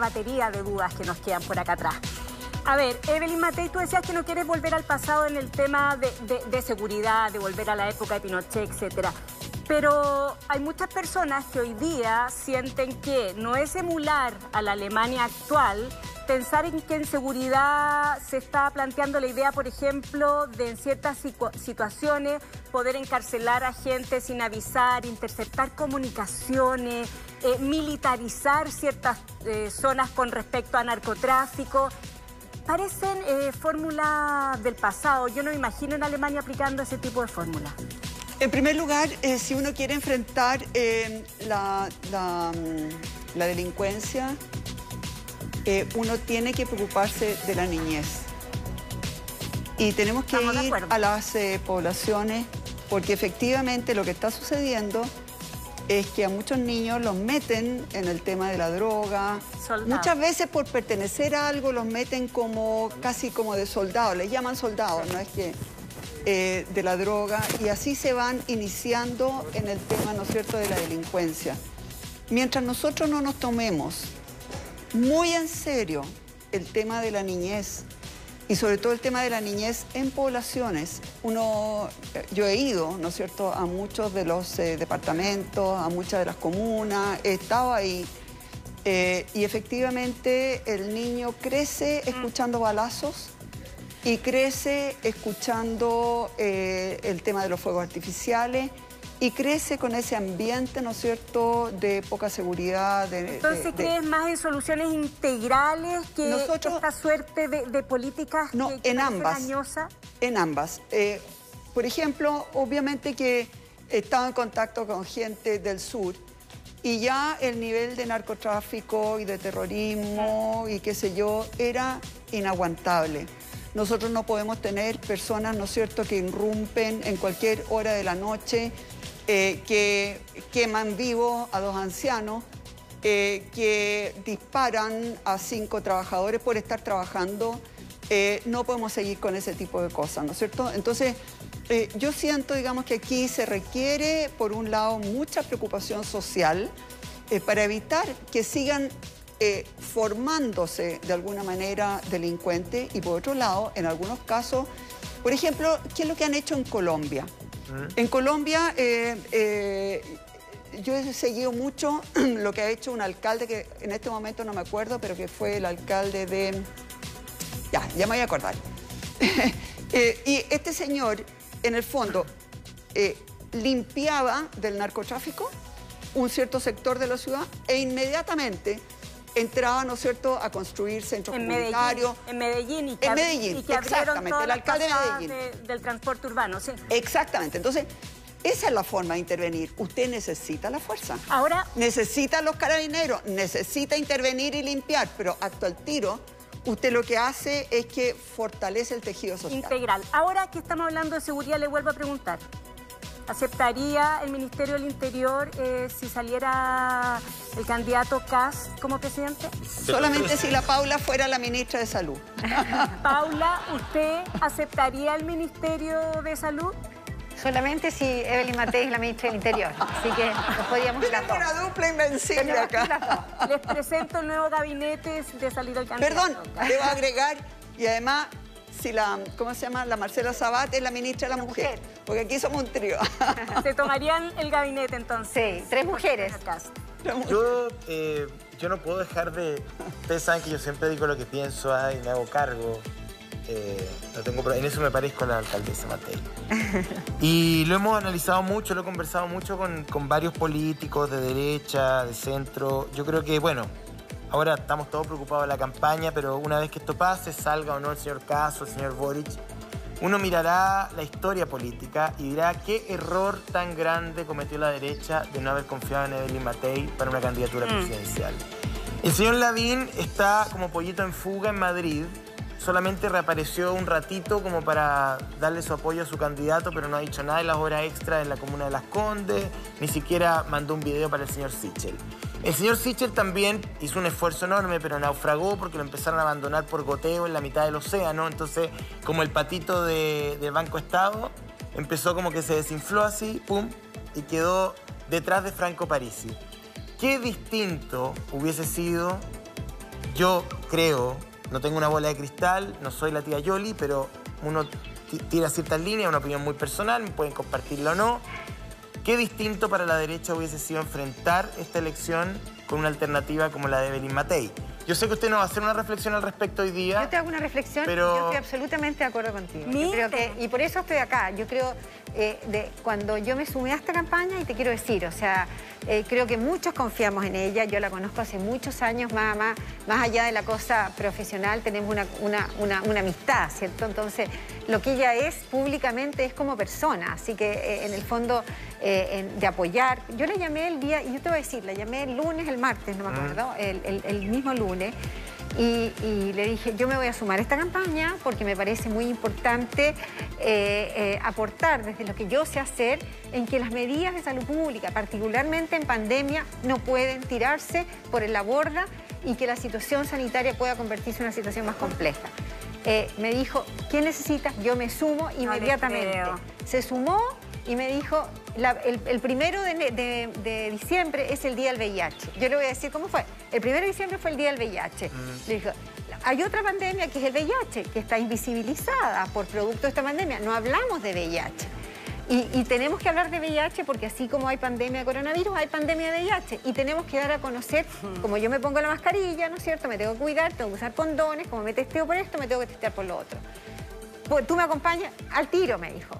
batería de dudas que nos quedan por acá atrás. A ver, Evelyn Matthei, tú decías que no quieres volver al pasado en el tema de seguridad, de volver a la época de Pinochet, etc. Pero hay muchas personas que hoy día sienten que no es emular a la Alemania actual pensar en que en seguridad se está planteando la idea, por ejemplo, de en ciertas situaciones poder encarcelar a gente sin avisar, interceptar comunicaciones, militarizar ciertas zonas con respecto a narcotráfico. Parecen fórmulas del pasado. Yo no me imagino en Alemania aplicando ese tipo de fórmula. En primer lugar, si uno quiere enfrentar la delincuencia, uno tiene que preocuparse de la niñez. Y tenemos que ir a las poblaciones, porque efectivamente lo que está sucediendo es que a muchos niños los meten en el tema de la droga. Soldado. Muchas veces por pertenecer a algo los meten como casi como de soldado, les llaman soldados, no es que de la droga, y así se van iniciando en el tema, ¿no es cierto?, de la delincuencia. Mientras nosotros no nos tomemos muy en serio el tema de la niñez, y sobre todo el tema de la niñez en poblaciones. Yo he ido, ¿no es cierto?, a muchos de los departamentos, a muchas de las comunas, he estado ahí. Y efectivamente el niño crece escuchando balazos y crece escuchando el tema de los fuegos artificiales y crece con ese ambiente, ¿no es cierto?, de poca seguridad. Entonces, ¿crees más en soluciones integrales que esta suerte de políticas? No, que en ambas. Dañosa? En ambas. Por ejemplo, obviamente que he estado en contacto con gente del sur y ya el nivel de narcotráfico y de terrorismo y qué sé yo era inaguantable. Nosotros no podemos tener personas, ¿no es cierto?, que irrumpen en cualquier hora de la noche, que queman vivos a 2 ancianos, que disparan a 5 trabajadores por estar trabajando. No podemos seguir con ese tipo de cosas, ¿no es cierto? Entonces, yo siento, digamos, que aquí se requiere, por un lado, mucha preocupación social para evitar que sigan formándose de alguna manera delincuentes, y por otro lado, en algunos casos, por ejemplo, ¿qué es lo que han hecho en Colombia? En Colombia, yo he seguido mucho lo que ha hecho un alcalde que en este momento no me acuerdo, pero que fue el alcalde de... Ya me voy a acordar. Y este señor, en el fondo, limpiaba del narcotráfico un cierto sector de la ciudad e inmediatamente entraba, ¿no es cierto?, a construir centros comunitarios. En Medellín. Y que exactamente, el alcalde de Medellín. Del transporte urbano, sí. Exactamente. Entonces, esa es la forma de intervenir. Usted necesita la fuerza. Ahora. Necesita los carabineros, necesita intervenir y limpiar, pero acto al tiro, usted lo que hace es que fortalece el tejido social. Integral. Ahora que estamos hablando de seguridad, le vuelvo a preguntar. ¿Aceptaría el Ministerio del Interior si saliera el candidato Kast como presidente? Solamente si la Paula fuera la ministra de Salud. Paula, ¿usted aceptaría el Ministerio de Salud? solamente si Evelyn Matthei es la ministra del Interior. Así que nos podíamos ir. Tenemos una dupla invencible acá. Les presento el nuevo gabinete de salida al candidato. Perdón, debo agregar, y además, si la, ¿cómo se llama? La Marcela Sabat es la ministra de la mujer. Porque aquí somos un trío. Se tomarían el gabinete entonces. Sí, tres mujeres. Yo no puedo dejar de... Ustedes saben que yo siempre digo lo que pienso y me hago cargo. No tengo, en eso me parezco a la alcaldesa Matthei. Y lo hemos analizado mucho, lo he conversado mucho con varios políticos de derecha, de centro. Yo creo que, bueno, ahora estamos todos preocupados de la campaña, pero una vez que esto pase, salga o no el señor Kast, el señor Boric, uno mirará la historia política y dirá qué error tan grande cometió la derecha de no haber confiado en Evelyn Matthei para una candidatura presidencial. El señor Lavín está como pollito en fuga en Madrid. Solamente reapareció un ratito como para darle su apoyo a su candidato, pero no ha dicho nada de las horas extras en la comuna de Las Condes, ni siquiera mandó un video para el señor Sichel. El señor Sichel también hizo un esfuerzo enorme, pero naufragó porque lo empezaron a abandonar por goteo en la mitad del océano. Entonces, como el patito de Banco Estado, empezó como que se desinfló así, pum, y quedó detrás de Franco Parisi. Qué distinto hubiese sido, yo creo... No tengo una bola de cristal, no soy la tía Yoli, pero uno tira ciertas líneas, una opinión muy personal, pueden compartirla o no. ¿Qué distinto para la derecha hubiese sido enfrentar esta elección con una alternativa como la de Evelyn Matthei? Yo sé que usted no va a hacer una reflexión al respecto hoy día. Yo te hago una reflexión, pero... yo estoy absolutamente de acuerdo contigo. Y por eso estoy acá. Yo creo, cuando yo me sumé a esta campaña, y te quiero decir, o sea, creo que muchos confiamos en ella. Yo la conozco hace muchos años, más allá de la cosa profesional, tenemos una amistad, ¿cierto? Entonces, lo que ella es públicamente es como persona, así que en el fondo de apoyar. Yo la llamé el día, y yo te voy a decir, la llamé el lunes, el martes, no me acuerdo, el mismo lunes. Y le dije, yo me voy a sumar a esta campaña porque me parece muy importante aportar desde lo que yo sé hacer en que las medidas de salud pública, particularmente en pandemia, no pueden tirarse por la borda y que la situación sanitaria pueda convertirse en una situación más compleja. Me dijo, ¿qué necesitas? Yo me sumo inmediatamente. Se sumó y me dijo, el primero de diciembre es el día del VIH. Yo le voy a decir cómo fue. El primero de diciembre fue el día del VIH. Le dijo, hay otra pandemia que es el VIH, que está invisibilizada por producto de esta pandemia. No hablamos de VIH. Y tenemos que hablar de VIH porque así como hay pandemia de coronavirus, hay pandemia de VIH. Y tenemos que dar a conocer, como yo me pongo la mascarilla, ¿no es cierto? Me tengo que cuidar, tengo que usar condones, como me testeo por esto, me tengo que testear por lo otro. Tú me acompañas al tiro, me dijo.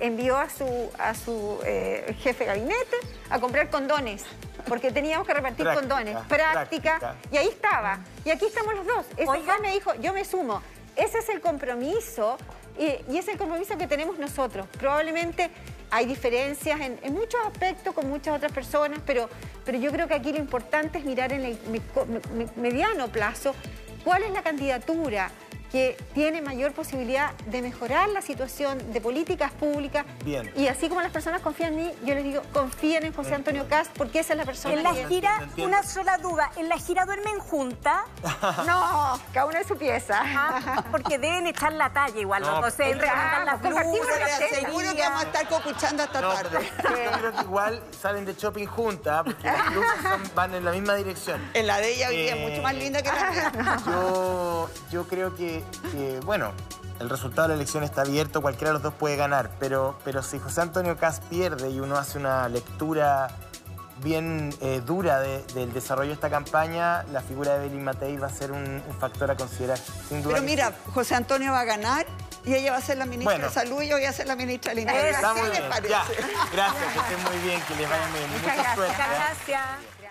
Envió a su jefe de gabinete a comprar condones, porque teníamos que repartir condones. Práctica. Y ahí estaba. Y aquí estamos los dos. Ese me dijo, yo me sumo. Ese es el compromiso y es el compromiso que tenemos nosotros. Probablemente hay diferencias en muchos aspectos con muchas otras personas, pero yo creo que aquí lo importante es mirar en el mediano plazo cuál es la candidatura que tiene mayor posibilidad de mejorar la situación de políticas públicas. Bien. Y así como las personas confían en mí, yo les digo, confíen en José Antonio Kast, porque esa es la persona. En la gira, una sola duda, ¿en la gira duermen juntas? No, cada una en su pieza. Ah, porque deben echar la talla igual, no, José, las blusas. Seguro que vamos a estar cocuchando hasta tarde. Yo creo que igual salen de shopping juntas, porque las blusas van en la misma dirección. En la de ella hoy día es mucho más linda que la mía. Yo creo que bueno, el resultado de la elección está abierto, cualquiera de los dos puede ganar, pero si José Antonio Kast pierde y uno hace una lectura bien dura del desarrollo de esta campaña, la figura de Evelyn Matthei va a ser un factor a considerar, sin duda. Pero mira, José Antonio va a ganar y ella va a ser la ministra de Salud y yo voy a ser la ministra del Interior. Gracias, que estén muy bien, que les vaya bien. Muchas gracias.